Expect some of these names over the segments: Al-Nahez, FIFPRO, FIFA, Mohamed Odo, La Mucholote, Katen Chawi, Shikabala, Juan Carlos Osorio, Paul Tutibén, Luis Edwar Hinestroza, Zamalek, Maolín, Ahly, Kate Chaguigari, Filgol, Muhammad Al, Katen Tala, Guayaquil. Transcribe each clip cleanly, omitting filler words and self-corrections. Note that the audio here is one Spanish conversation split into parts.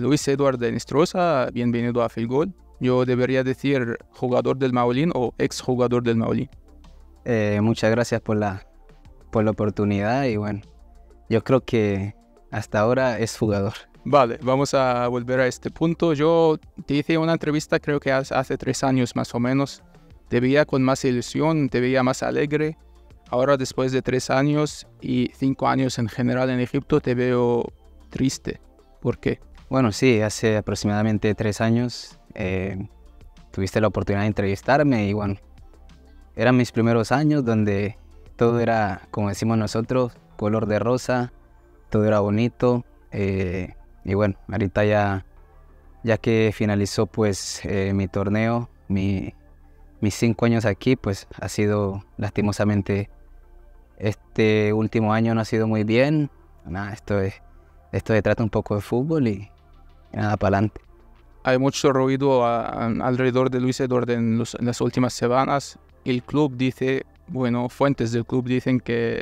Luis Edwar Hinestroza, bienvenido a Filgol. Yo debería decir jugador del Maolín o ex jugador del Maolín. Muchas gracias por la oportunidad y bueno, yo creo que hasta ahora es jugador. Vale, vamos a volver a este punto. Yo te hice una entrevista creo que hace 3 años más o menos. Te veía con más ilusión, te veía más alegre. Ahora después de 3 años y 5 años en general en Egipto te veo triste. ¿Por qué? Bueno, sí, hace aproximadamente 3 años tuviste la oportunidad de entrevistarme y bueno, eran mis primeros años donde todo era, como decimos nosotros, color de rosa, todo era bonito y bueno, ahorita ya que finalizó pues mi torneo, mis 5 años aquí, pues ha sido lastimosamente, este último año no ha sido muy bien, nada, esto se trata un poco de fútbol y nada, para adelante. Hay mucho ruido alrededor de Luis Edwar en las últimas semanas. El club dice, bueno, fuentes del club dicen que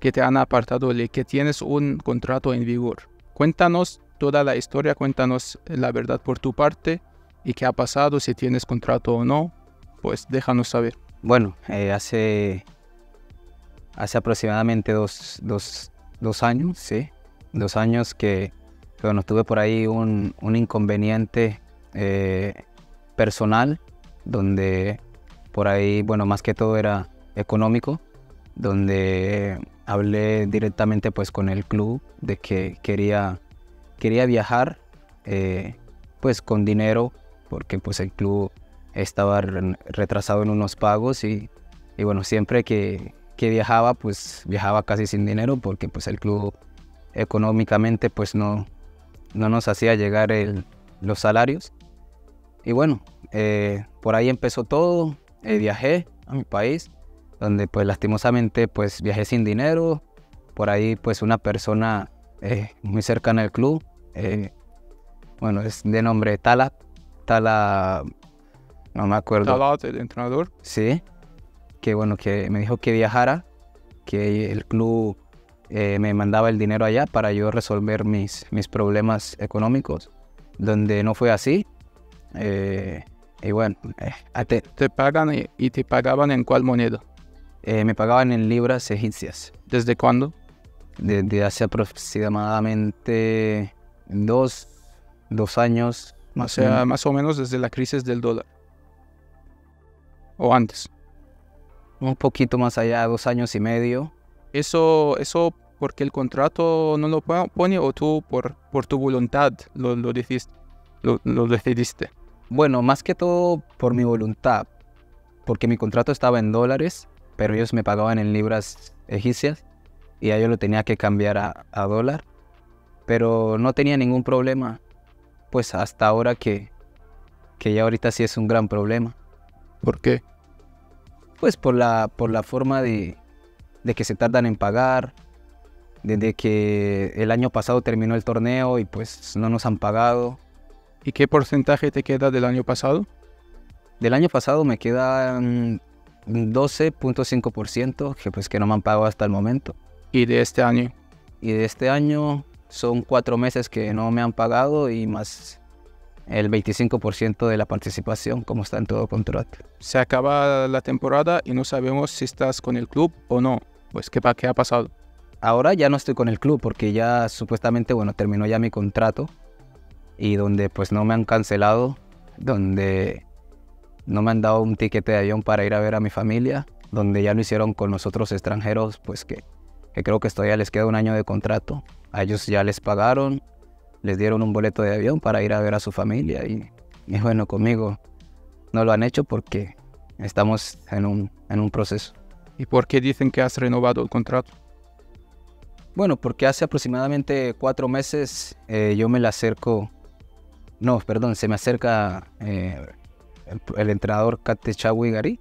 te han apartado, que tienes un contrato en vigor. Cuéntanos toda la historia, cuéntanos la verdad por tu parte y qué ha pasado, si tienes contrato o no, pues déjanos saber. Bueno, hace aproximadamente dos años, sí, 2 años que... Bueno, tuve por ahí un inconveniente personal, donde por ahí, bueno, más que todo era económico, donde hablé directamente pues con el club de que quería viajar pues con dinero, porque pues el club estaba retrasado en unos pagos y bueno, siempre que viajaba, pues viajaba casi sin dinero, porque pues el club económicamente pues no nos hacía llegar los salarios. Y bueno, por ahí empezó todo. Viajé a mi país, donde pues lastimosamente pues viajé sin dinero. Por ahí pues una persona muy cercana al club, bueno, es de nombre Tala, no me acuerdo. Tala, el entrenador. Sí, que bueno, que me dijo que viajara, que el club me mandaba el dinero allá para yo resolver mis problemas económicos, donde no fue así. Y bueno, ¿Te pagan y te pagaban en cuál moneda? Me pagaban en libras egipcias. ¿Desde cuándo? Desde hace aproximadamente dos años. O sea, más o menos desde la crisis del dólar. ¿O antes? Un poquito más allá, 2 años y medio. ¿Eso porque el contrato no lo pone o tú por tu voluntad lo decidiste? Bueno, más que todo por mi voluntad, porque mi contrato estaba en dólares, pero ellos me pagaban en libras egipcias y yo lo tenía que cambiar a dólar, pero no tenía ningún problema, pues hasta ahora que ya ahorita sí es un gran problema. ¿Por qué? Pues por la forma de que se tardan en pagar, desde que el año pasado terminó el torneo y pues no nos han pagado. ¿Y qué porcentaje te queda del año pasado? Del año pasado me quedan 12.5%, que pues que no me han pagado hasta el momento. ¿Y de este año? Y de este año son 4 meses que no me han pagado y más el 25% de la participación, como está en todo contrato. Se acaba la temporada y no sabemos si estás con el club o no. Pues, ¿qué ha pasado? Ahora ya no estoy con el club porque ya supuestamente, bueno, terminó ya mi contrato y donde pues no me han cancelado, donde no me han dado un tiquete de avión para ir a ver a mi familia, donde ya lo hicieron con nosotros extranjeros, pues que creo que todavía les queda 1 año de contrato. A ellos ya les pagaron, les dieron un boleto de avión para ir a ver a su familia y bueno, conmigo no lo han hecho porque estamos en un proceso. ¿Y por qué dicen que has renovado el contrato? Bueno, porque hace aproximadamente 4 meses se me acerca el entrenador Kate Chaguigari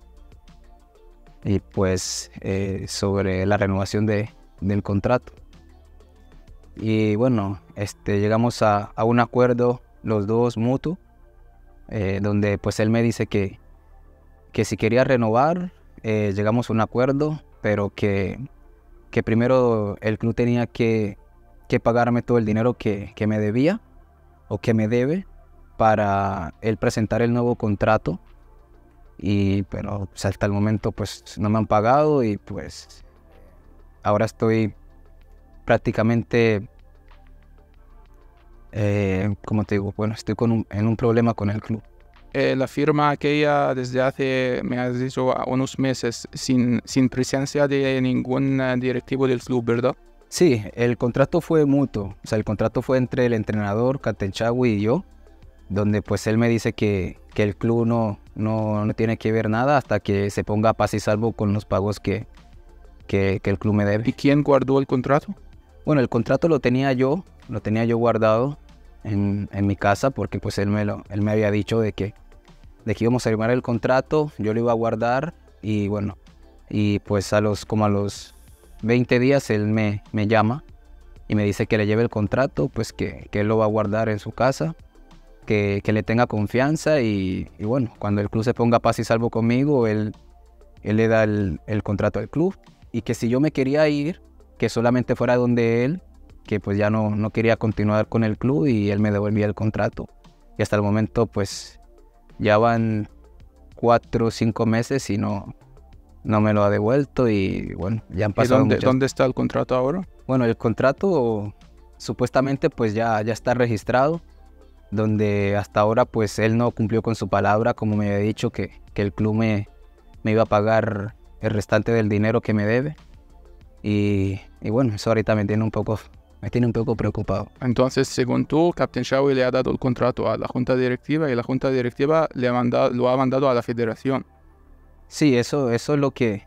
y pues sobre la renovación del contrato. Y bueno, llegamos a un acuerdo los dos mutuo, donde pues él me dice que si quería renovar, llegamos a un acuerdo, pero que primero el club tenía que pagarme todo el dinero que me debía o que me debe para él presentar el nuevo contrato. Y pero pues, hasta el momento pues no me han pagado y pues ahora estoy prácticamente, como te digo, bueno, estoy en un problema con el club. La firma aquella desde hace, me has dicho, unos meses, sin presencia de ningún directivo del club, ¿verdad? Sí, el contrato fue mutuo, o sea, el contrato fue entre el entrenador Katen Chawi y yo, donde pues él me dice que el club no tiene que ver nada hasta que se ponga a paz y salvo con los pagos que el club me debe. ¿Y quién guardó el contrato? Bueno, el contrato lo tenía yo guardado en mi casa porque pues él me había dicho de que íbamos a firmar el contrato, yo lo iba a guardar y bueno, y pues como a los 20 días él me llama y me dice que le lleve el contrato, pues que él lo va a guardar en su casa. Que le tenga confianza y bueno, cuando el club se ponga paz y salvo conmigo, él le da el contrato al club y que si yo me quería ir, que solamente fuera donde él, que pues ya no quería continuar con el club y él me devolvía el contrato. Y hasta el momento pues ya van 4 o 5 meses y no me lo ha devuelto y bueno, ya han pasado. ¿Y dónde está el contrato ahora? Bueno, el contrato supuestamente pues ya está registrado, donde hasta ahora pues él no cumplió con su palabra, como me había dicho que el club me iba a pagar el restante del dinero que me debe y bueno, eso ahorita me tiene un poco preocupado. Entonces, según tú, Katen Chawi le ha dado el contrato a la junta directiva y la junta directiva lo ha mandado a la federación. Sí, eso es lo que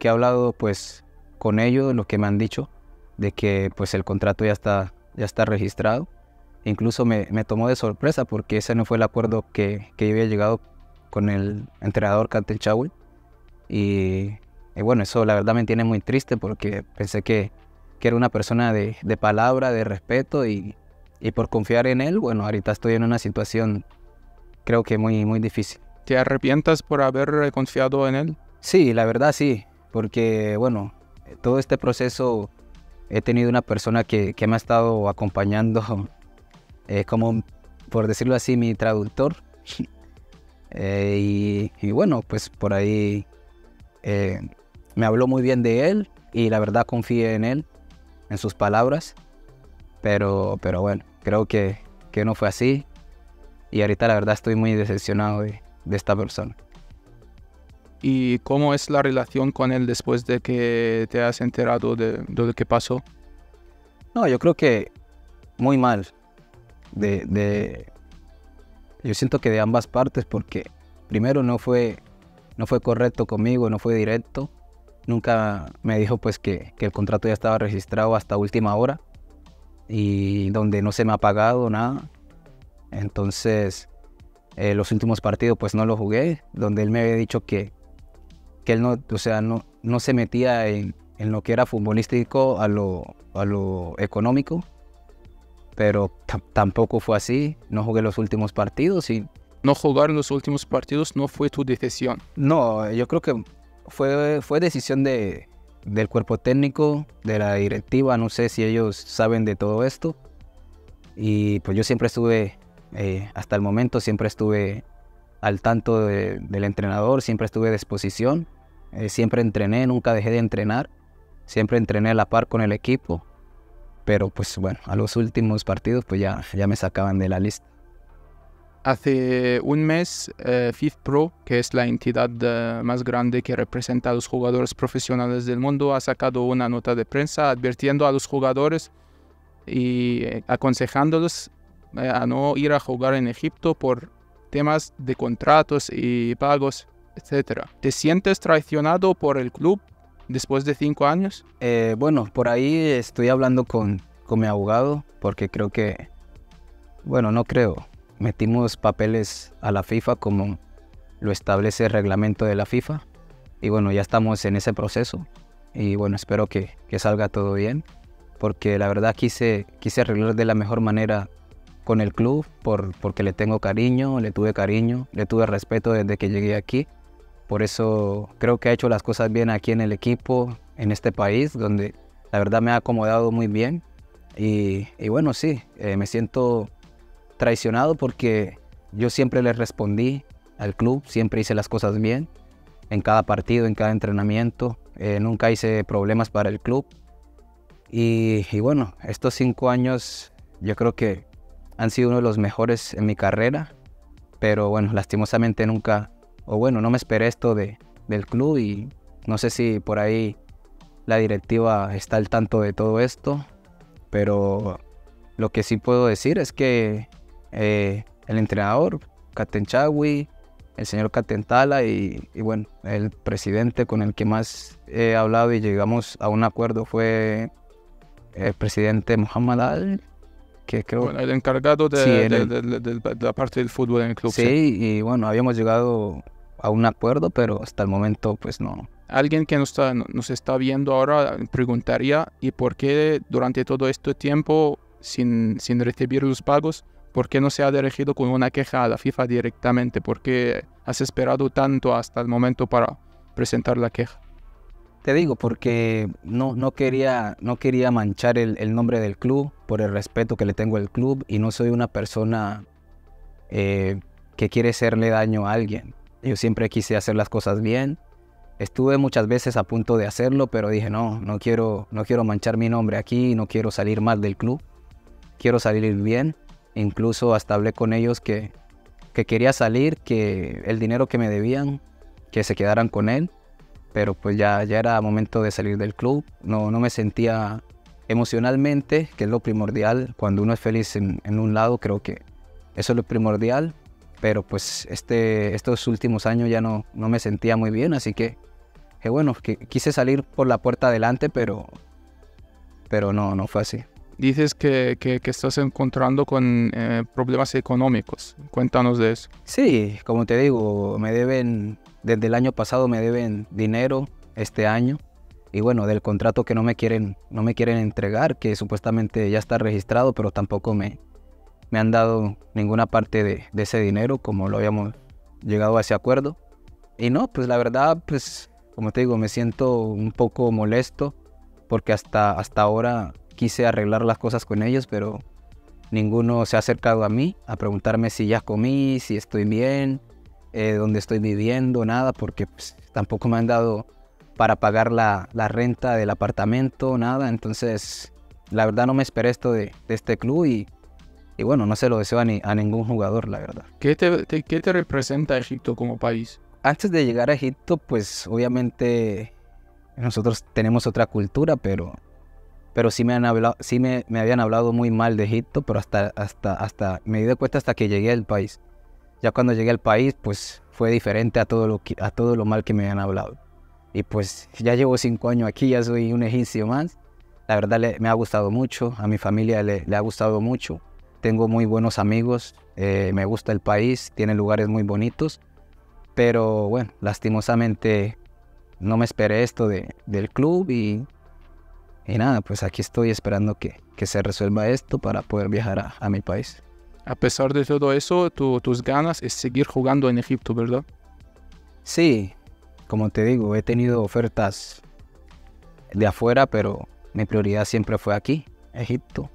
he hablado pues con ellos, lo que me han dicho de que pues el contrato ya está registrado. Incluso me tomó de sorpresa porque ese no fue el acuerdo que yo había llegado con el entrenador Katen Chawi. Y bueno, eso la verdad me tiene muy triste porque pensé que era una persona de palabra, de respeto y por confiar en él, bueno, ahorita estoy en una situación creo que muy, muy difícil. ¿Te arrepientas por haber confiado en él? Sí, la verdad sí, porque bueno, todo este proceso he tenido una persona que me ha estado acompañando. Como, por decirlo así, mi traductor. Y bueno, pues por ahí me habló muy bien de él y la verdad confié en él, en sus palabras. Pero bueno, creo que no fue así y ahorita la verdad estoy muy decepcionado de esta persona. ¿Y cómo es la relación con él después de que te has enterado de lo que pasó? No, yo creo que muy mal. Yo siento que de ambas partes, porque primero no fue correcto conmigo, no fue directo, nunca me dijo pues que el contrato ya estaba registrado hasta última hora y donde no se me ha pagado nada. Entonces los últimos partidos pues no los jugué, donde él me había dicho que él no, o sea, no se metía en lo que era futbolístico a lo económico. Pero tampoco fue así, no jugué los últimos partidos y... No jugar los últimos partidos no fue tu decisión. No, yo creo que fue decisión del cuerpo técnico, de la directiva, no sé si ellos saben de todo esto. Y pues yo siempre estuve, hasta el momento, siempre estuve al tanto del entrenador, siempre estuve a disposición, siempre entrené, nunca dejé de entrenar, siempre entrené a la par con el equipo. Pero pues bueno, a los últimos partidos pues ya me sacaban de la lista. Hace un mes, FIFPRO, que es la entidad más grande que representa a los jugadores profesionales del mundo, ha sacado una nota de prensa advirtiendo a los jugadores y aconsejándoles a no ir a jugar en Egipto por temas de contratos y pagos, etc. ¿Te sientes traicionado por el club? ¿Después de 5 años? Bueno, por ahí estoy hablando con mi abogado porque creo que... Bueno, no creo. Metimos papeles a la FIFA como lo establece el reglamento de la FIFA. Y bueno, ya estamos en ese proceso. Y bueno, espero que salga todo bien. Porque la verdad quise arreglar de la mejor manera con el club porque le tengo cariño, le tuve respeto desde que llegué aquí. Por eso creo que ha hecho las cosas bien aquí en el equipo, en este país, donde la verdad me ha acomodado muy bien. Y bueno, sí, me siento traicionado porque yo siempre le respondí al club, siempre hice las cosas bien, en cada partido, en cada entrenamiento, nunca hice problemas para el club. Y bueno, estos 5 años yo creo que han sido uno de los mejores en mi carrera, pero bueno, lastimosamente nunca, o bueno, no me esperé esto del club y no sé si por ahí la directiva está al tanto de todo esto, pero lo que sí puedo decir es que el entrenador, Katen Chawi, el señor Katen Tala y bueno, el presidente con el que más he hablado y llegamos a un acuerdo fue el presidente Muhammad Al, que creo... Bueno, el encargado de la parte del fútbol en el club. Sí, sí, y bueno, habíamos llegado a un acuerdo, pero hasta el momento pues no. Alguien que nos está viendo ahora preguntaría, ¿y por qué durante todo este tiempo sin recibir los pagos? ¿Por qué no se ha dirigido con una queja a la FIFA directamente? ¿Por qué has esperado tanto hasta el momento para presentar la queja? Te digo, porque no quería manchar el nombre del club por el respeto que le tengo al club y no soy una persona que quiere hacerle daño a alguien. Yo siempre quise hacer las cosas bien. Estuve muchas veces a punto de hacerlo, pero dije no quiero manchar mi nombre aquí, no quiero salir mal del club, quiero salir bien. Incluso hasta hablé con ellos que quería salir, que el dinero que me debían, que se quedaran con él. Pero pues ya era momento de salir del club. No me sentía emocionalmente, que es lo primordial. Cuando uno es feliz en un lado, creo que eso es lo primordial. Pero pues estos últimos años ya no me sentía muy bien. Así que bueno, que quise salir por la puerta adelante, pero no fue así. Dices que estás encontrando con problemas económicos. Cuéntanos de eso. Sí, como te digo, me deben, desde el año pasado me deben dinero este año. Y bueno, del contrato que no me quieren entregar, que supuestamente ya está registrado, pero tampoco me han dado ninguna parte de ese dinero, como lo habíamos llegado a ese acuerdo. Y no, pues la verdad, pues como te digo, me siento un poco molesto, porque hasta ahora quise arreglar las cosas con ellos, pero ninguno se ha acercado a mí a preguntarme si ya comí, si estoy bien, dónde estoy viviendo, nada, porque pues, tampoco me han dado para pagar la renta del apartamento, nada. Entonces, la verdad no me esperé esto de este club y bueno, no se lo deseo a ningún jugador, la verdad. ¿Qué te representa Egipto como país? Antes de llegar a Egipto, pues obviamente nosotros tenemos otra cultura, pero sí me habían hablado muy mal de Egipto, pero hasta me di cuenta hasta que llegué al país. Ya cuando llegué al país, pues fue diferente a todo lo mal que me habían hablado. Y pues ya llevo 5 años aquí, ya soy un egipcio más. La verdad me ha gustado mucho, a mi familia le ha gustado mucho. Tengo muy buenos amigos, me gusta el país, tiene lugares muy bonitos. Pero bueno, lastimosamente no me esperé esto del club y nada, pues aquí estoy esperando que se resuelva esto para poder viajar a mi país. A pesar de todo eso, tus ganas es seguir jugando en Egipto, ¿verdad? Sí, como te digo, he tenido ofertas de afuera, pero mi prioridad siempre fue aquí, Egipto.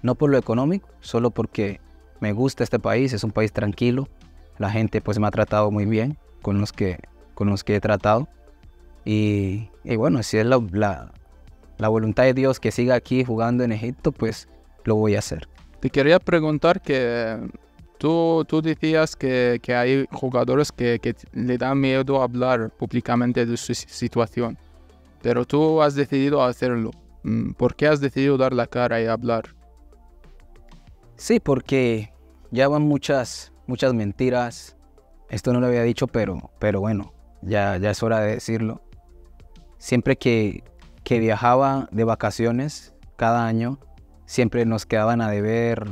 No por lo económico, solo porque me gusta este país, es un país tranquilo. La gente pues me ha tratado muy bien con los que he tratado. Y bueno, así es la voluntad de Dios, que siga aquí jugando en Egipto, pues lo voy a hacer. Te quería preguntar que tú decías que hay jugadores que le dan miedo hablar públicamente de su situación, pero tú has decidido hacerlo. ¿Por qué has decidido dar la cara y hablar? Sí, porque ya van muchas mentiras. Esto no lo había dicho, pero bueno, ya es hora de decirlo. Siempre que viajaba de vacaciones cada año, siempre nos quedaban a deber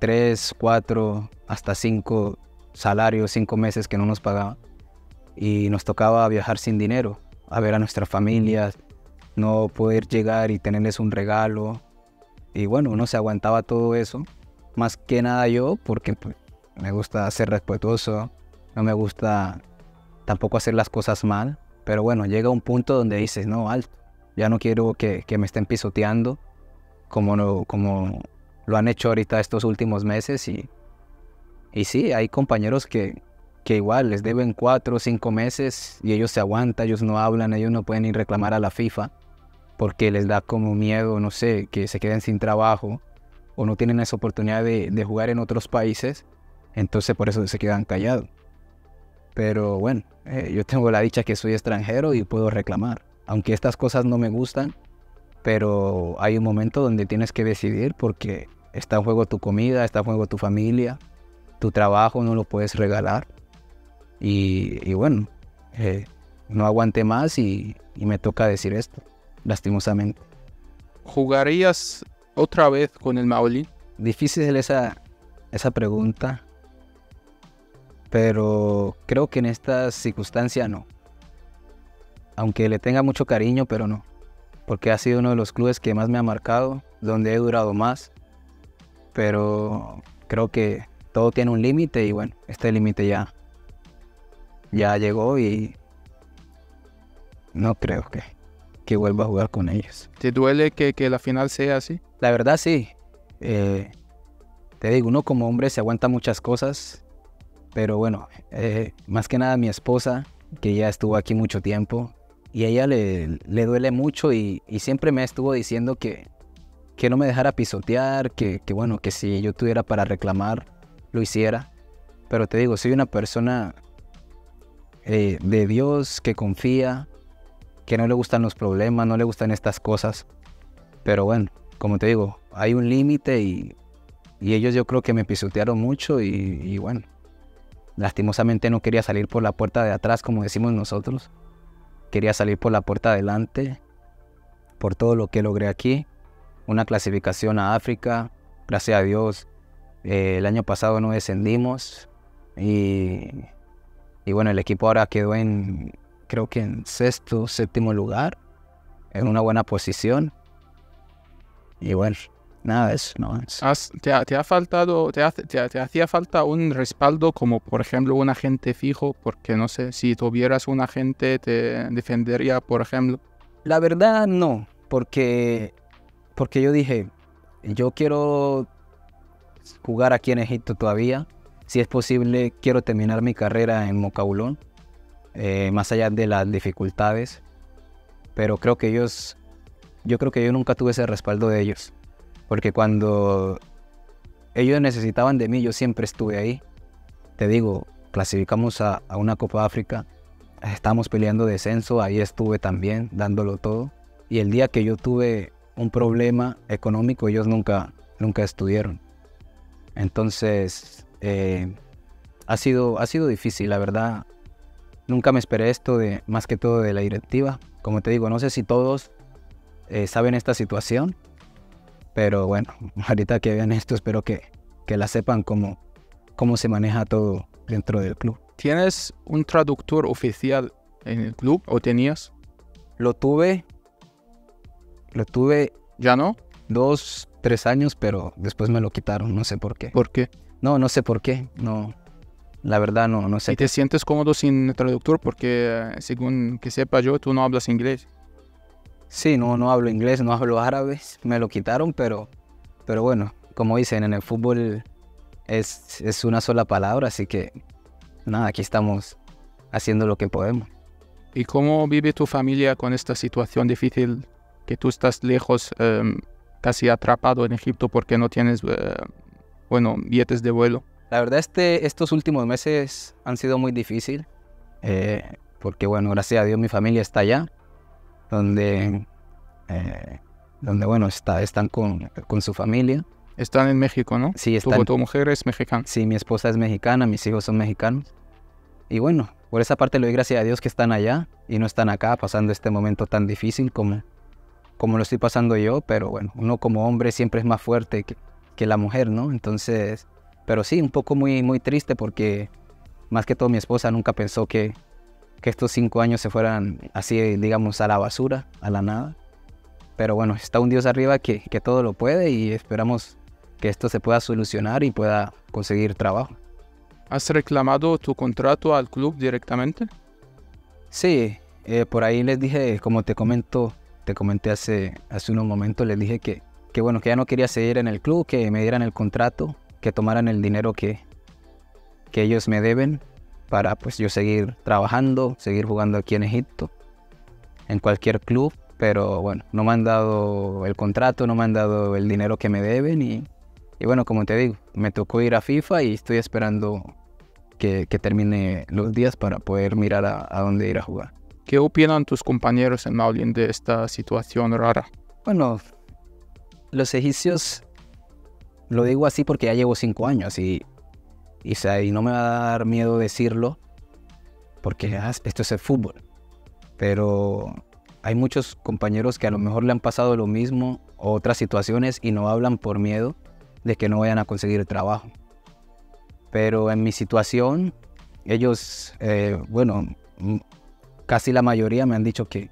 3, 4, hasta 5 salarios, 5 meses que no nos pagaban. Y nos tocaba viajar sin dinero, a ver a nuestras familias, no poder llegar y tenerles un regalo. Y bueno, uno se aguantaba todo eso. Más que nada yo, porque pues, me gusta ser respetuoso, no me gusta tampoco hacer las cosas mal. Pero bueno, llega un punto donde dices, no, alto. Ya no quiero que me estén pisoteando como lo han hecho ahorita estos últimos meses y sí, hay compañeros que igual les deben 4 o 5 meses y ellos se aguantan, ellos no hablan, ellos no pueden ir a reclamar a la FIFA porque les da como miedo, no sé, que se queden sin trabajo o no tienen esa oportunidad de jugar en otros países, entonces por eso se quedan callados. Pero bueno, yo tengo la dicha que soy extranjero y puedo reclamar, aunque estas cosas no me gustan, pero hay un momento donde tienes que decidir porque está en juego tu comida, está en juego tu familia, tu trabajo no lo puedes regalar. Y bueno, no aguanté más y me toca decir esto, lastimosamente. ¿Jugarías otra vez con el Maolín? Difícil esa pregunta, pero creo que en estas circunstancias no. Aunque le tenga mucho cariño, pero no. Porque ha sido uno de los clubes que más me ha marcado, donde he durado más. Pero creo que todo tiene un límite y bueno, este límite ya llegó y no creo que vuelva a jugar con ellos. ¿Te duele que la final sea así? La verdad sí. Te digo, uno como hombre se aguanta muchas cosas, pero bueno, más que nada mi esposa, que ya estuvo aquí mucho tiempo, y a ella le duele mucho y siempre me estuvo diciendo que no me dejara pisotear, que bueno, que si yo tuviera para reclamar, lo hiciera. Pero te digo, soy una persona de Dios, que confía, que no le gustan los problemas, no le gustan estas cosas. Pero bueno, como te digo, hay un límite y ellos yo creo que me pisotearon mucho y bueno, lastimosamente no quería salir por la puerta de atrás, como decimos nosotros. Quería salir por la puerta de adelante, por todo lo que logré aquí. Una clasificación a África, gracias a Dios, el año pasado no descendimos y bueno, el equipo ahora quedó en, creo que en 6º, 7º lugar, en una buena posición. Y bueno, nada de eso. No, eso. ¿Te hacía falta un respaldo como, por ejemplo, un agente fijo? Porque no sé, si tuvieras un agente, ¿te defendería, por ejemplo? La verdad, no, porque yo dije, yo quiero jugar aquí en Egipto todavía. Si es posible, quiero terminar mi carrera en Mocaulón, más allá de las dificultades. Pero creo que yo nunca tuve ese respaldo de ellos. Porque cuando ellos necesitaban de mí, yo siempre estuve ahí. Te digo, clasificamos a una Copa África, estábamos peleando descenso, ahí estuve también, dándolo todo. Y el día que yo tuve un problema económico, ellos nunca estuvieron. Entonces, ha sido difícil, la verdad. Nunca me esperé esto, más que todo de la directiva. Como te digo, no sé si todos saben esta situación, pero bueno, ahorita que vean esto, espero que la sepan cómo se maneja todo dentro del club. ¿Tienes un traductor oficial en el club o tenías? Lo tuve. ¿Ya no? 2, 3 años, pero después me lo quitaron, no sé por qué. ¿Por qué? No sé por qué, no, la verdad no sé. ¿Y te sientes cómodo sin traductor? Porque según que sepa yo, tú no hablas inglés. Sí, no hablo inglés, no hablo árabe, me lo quitaron, pero bueno, como dicen, en el fútbol es una sola palabra, así que nada, aquí estamos haciendo lo que podemos. ¿Y cómo vive tu familia con esta situación difícil que tú estás lejos, casi atrapado en Egipto porque no tienes billetes de vuelo? La verdad, estos últimos meses han sido muy difíciles, porque bueno, gracias a Dios mi familia está allá, donde bueno, están con su familia. Están en México, ¿no? Sí, están. ¿Tu mujer es mexicana? Sí, mi esposa es mexicana, mis hijos son mexicanos. Y bueno, por esa parte le doy gracias a Dios que están allá y no están acá pasando este momento tan difícil como lo estoy pasando yo, pero bueno, uno como hombre siempre es más fuerte que la mujer, ¿no? Entonces, pero sí, un poco muy, muy triste porque más que todo mi esposa nunca pensó que estos 5 años se fueran así, digamos, a la basura, a la nada. Pero bueno, está un Dios arriba que todo lo puede y esperamos que esto se pueda solucionar y pueda conseguir trabajo. ¿Has reclamado tu contrato al club directamente? Sí, por ahí les dije, como te comenté hace unos momentos, les dije que que bueno, que ya no quería seguir en el club, que me dieran el contrato, que tomaran el dinero que ellos me deben para pues yo seguir trabajando, seguir jugando aquí en Egipto, en cualquier club. Pero bueno, no me han dado el contrato, no me han dado el dinero que me deben y bueno, como te digo, me tocó ir a FIFA y estoy esperando que termine los días para poder mirar a dónde ir a jugar. ¿Qué opinan tus compañeros en Maolín de esta situación rara? Bueno, los egipcios, lo digo así porque ya llevo 5 años y no me va a dar miedo decirlo porque esto es el fútbol. Pero hay muchos compañeros que a lo mejor le han pasado lo mismo o otras situaciones y no hablan por miedo de que no vayan a conseguir trabajo. Pero en mi situación, ellos, bueno, casi la mayoría me han dicho que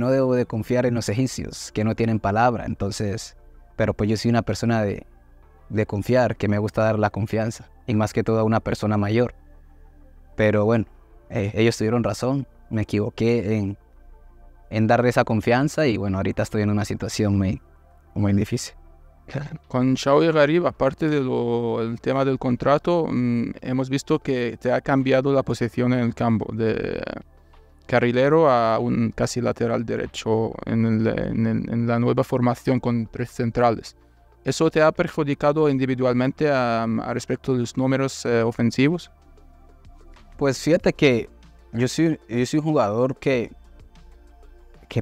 no debo de confiar en los egipcios, que no tienen palabra. Entonces, pero pues yo soy una persona de confiar, que me gusta dar la confianza, y más que todo a una persona mayor. Pero bueno, ellos tuvieron razón, me equivoqué en darle esa confianza y bueno, ahorita estoy en una situación muy difícil. Con Chaguigari, aparte del tema del contrato, hemos visto que te ha cambiado la posición en el campo, de carrilero a un casi lateral derecho en la nueva formación con 3 centrales. ¿Eso te ha perjudicado individualmente a respecto de los números ofensivos? Pues fíjate que yo soy un jugador que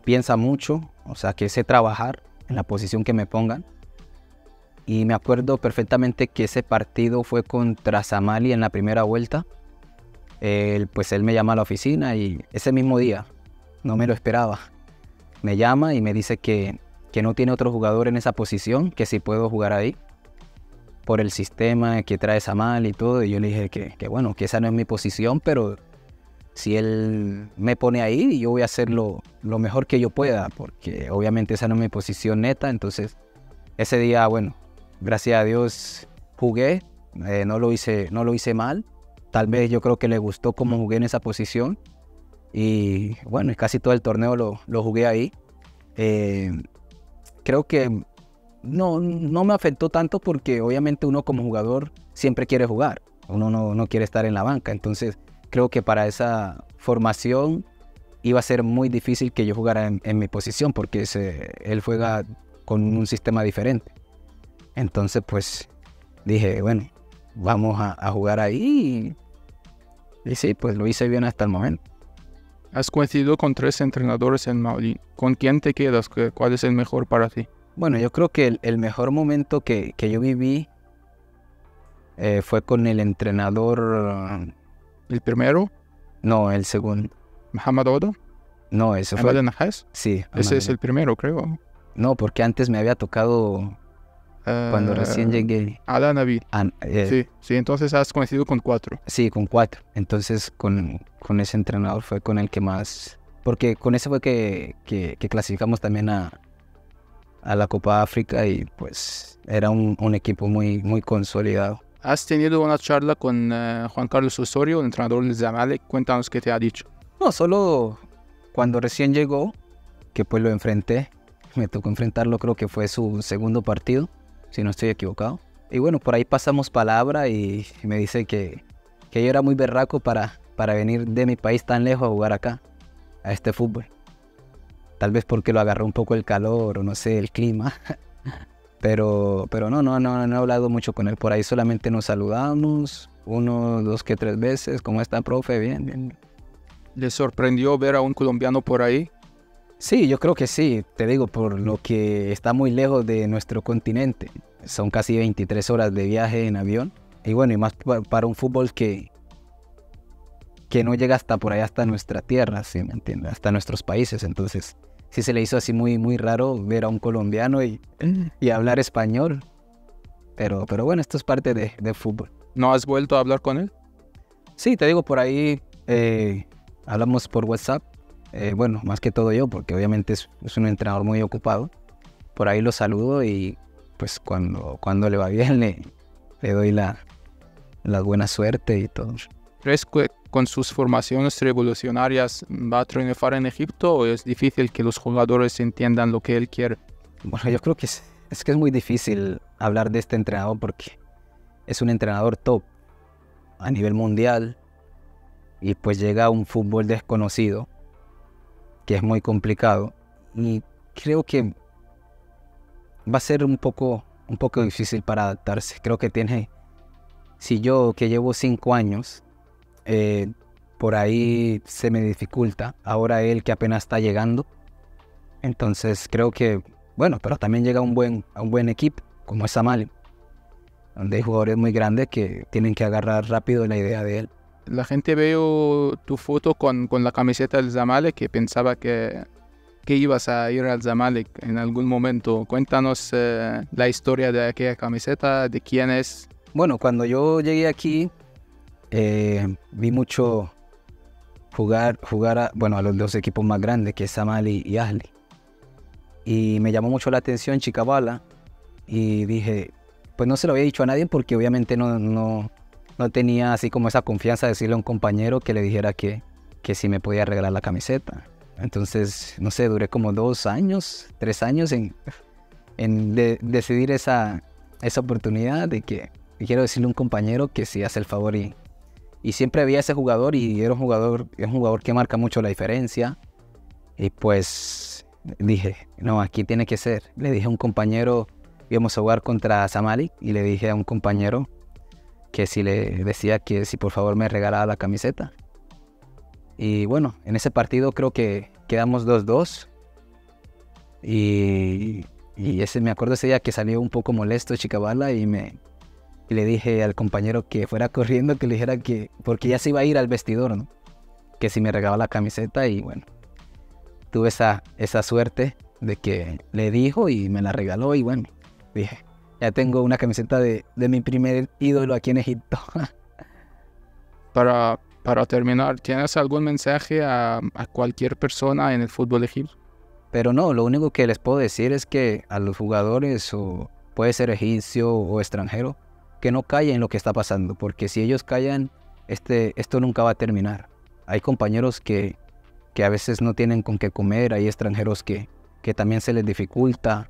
piensa mucho, o sea, que sé trabajar en la posición que me pongan. Y me acuerdo perfectamente que ese partido fue contra Zamalek en la primera vuelta. Pues él me llama a la oficina y ese mismo día, no me lo esperaba, me llama y me dice que no tiene otro jugador en esa posición, que si puedo jugar ahí, por el sistema que trae Zamalek y todo. Y yo le dije que bueno, que esa no es mi posición, pero si él me pone ahí, yo voy a hacer lo mejor que yo pueda, porque obviamente esa no es mi posición neta. Entonces ese día, bueno, gracias a Dios jugué, no lo hice mal. Tal vez yo creo que le gustó cómo jugué en esa posición. Y bueno, casi todo el torneo lo jugué ahí. Creo que no me afectó tanto porque obviamente uno como jugador siempre quiere jugar. Uno no quiere estar en la banca. Entonces creo que para esa formación iba a ser muy difícil que yo jugara en mi posición porque él juega con un sistema diferente. Entonces pues dije, bueno, vamos a jugar ahí y sí, pues lo hice bien hasta el momento. Has coincidido con 3 entrenadores en Maolín. ¿Con quién te quedas? ¿Cuál es el mejor para ti? Bueno, yo creo que el mejor momento que yo viví fue con el entrenador... ¿El primero? No, el segundo. ¿Mohamed Odo? No, ese fue... ¿Al-Nahez? Sí. Ese es el primero, creo. No, porque antes me había tocado... Cuando recién llegué. Sí, entonces has coincidido con 4. Sí, con 4. Entonces con ese entrenador fue con el que más... Porque con ese fue que clasificamos también a la Copa África y pues era un equipo muy consolidado. Has tenido una charla con Juan Carlos Osorio, el entrenador del Zamalek. Cuéntanos qué te ha dicho. No, solo cuando recién llegó, que pues lo enfrenté. Me tocó enfrentarlo, creo que fue su segundo partido, si no estoy equivocado. Y bueno, por ahí pasamos palabra y me dice que yo era muy berraco para venir de mi país tan lejos a jugar acá, a este fútbol. Tal vez porque lo agarró un poco el calor o no sé, el clima. Pero no he hablado mucho con él. Por ahí solamente nos saludamos, 1, 2, 3 veces. ¿Cómo está, profe? Bien, bien. ¿Le sorprendió ver a un colombiano por ahí? Sí, yo creo que sí, te digo, por lo que está muy lejos de nuestro continente. Son casi 23 horas de viaje en avión. Y bueno, y más para un fútbol que no llega hasta por allá, hasta nuestra tierra, ¿sí me entiendes? Hasta nuestros países. Entonces, sí se le hizo así muy raro ver a un colombiano y hablar español. Pero bueno, esto es parte de fútbol. ¿No has vuelto a hablar con él? Sí, te digo, por ahí hablamos por WhatsApp. Bueno, más que todo yo, porque obviamente es un entrenador muy ocupado. Por ahí lo saludo y pues cuando le va bien le doy la buena suerte y todo. ¿Crees que con sus formaciones revolucionarias va a triunfar en Egipto o es difícil que los jugadores entiendan lo que él quiere? Bueno, yo creo que Es que es muy difícil hablar de este entrenador porque es un entrenador top a nivel mundial y pues llega a un fútbol desconocido que es muy complicado y creo que va a ser un poco difícil para adaptarse. Creo que tiene, si yo que llevo 5 años, por ahí se me dificulta, ahora él que apenas está llegando, entonces creo que, bueno, pero también llega a un buen equipo como es Zamalek, donde hay jugadores muy grandes que tienen que agarrar rápido la idea de él. La gente veo tu foto con la camiseta del Zamalek que pensaba que ibas a ir al Zamalek en algún momento. Cuéntanos la historia de aquella camiseta, de quién es. Bueno, cuando yo llegué aquí, vi mucho jugar a los dos equipos más grandes, que es Zamalek y Ahly. Y me llamó mucho la atención Shikabala y dije, pues no se lo había dicho a nadie porque obviamente no tenía así como esa confianza de decirle a un compañero que le dijera que si me podía regalar la camiseta. Entonces, no sé, duré como 2 años, 3 años en decidir esa oportunidad de que quiero decirle a un compañero que sí hace el favor. Y siempre había ese jugador y era un jugador que marca mucho la diferencia. Y pues dije, no, aquí tiene que ser. Le dije a un compañero, íbamos a jugar contra Zamalek y le dije a un compañero que si le decía que si por favor me regalaba la camiseta. Y bueno, en ese partido creo que quedamos 2-2 y me acuerdo ese día que salió un poco molesto Shikabala y le dije al compañero que fuera corriendo, que le dijera que, porque ya se iba a ir al vestidor, ¿no?, que si me regalaba la camiseta. Y bueno, tuve esa suerte de que le dijo y me la regaló y bueno, dije, ya tengo una camiseta de mi primer ídolo aquí en Egipto. Para terminar, ¿tienes algún mensaje a cualquier persona en el fútbol egipcio? Pero no, lo único que les puedo decir es que a los jugadores, o puede ser egipcio o extranjero, que no callen lo que está pasando, porque si ellos callan, esto nunca va a terminar. Hay compañeros que a veces no tienen con qué comer, hay extranjeros que también se les dificulta,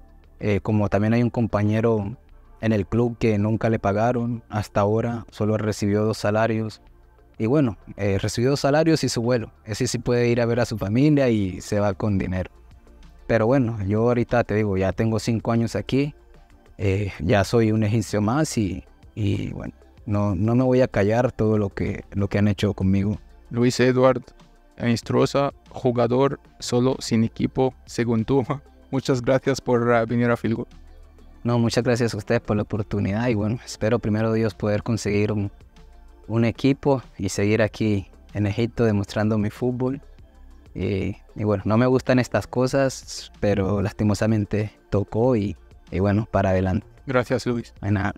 como también hay un compañero en el club que nunca le pagaron, hasta ahora solo recibió 2 salarios. Y bueno, recibió 2 salarios y su vuelo. Ese sí puede ir a ver a su familia y se va con dinero. Pero bueno, yo ahorita te digo, ya tengo 5 años aquí, ya soy un egipcio más y bueno, no me voy a callar todo lo que han hecho conmigo. Luis Edwar Hinestroza, jugador solo sin equipo, según tú. Muchas gracias por venir a Filgol. No, muchas gracias a ustedes por la oportunidad y bueno, espero primero Dios poder conseguir un equipo y seguir aquí en Egipto demostrando mi fútbol. Y bueno, no me gustan estas cosas, pero lastimosamente tocó y bueno, para adelante. Gracias, Luis. De nada.